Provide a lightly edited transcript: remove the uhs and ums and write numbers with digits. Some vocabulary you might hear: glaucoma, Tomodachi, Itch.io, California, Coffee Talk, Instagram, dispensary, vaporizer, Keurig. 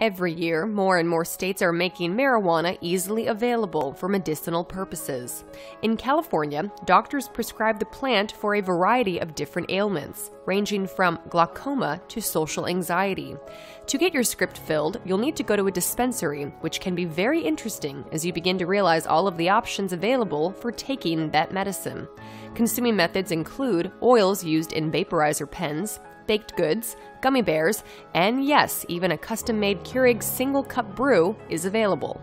Every year, more and more states are making marijuana easily available for medicinal purposes. In California, doctors prescribe the plant for a variety of different ailments, ranging from glaucoma to social anxiety. To get your script filled, you'll need to go to a dispensary, which can be very interesting as you begin to realize all of the options available for taking that medicine. Consuming methods include oils used in vaporizer pens, baked goods, gummy bears, and yes, even a custom-made Keurig single-cup brew is available.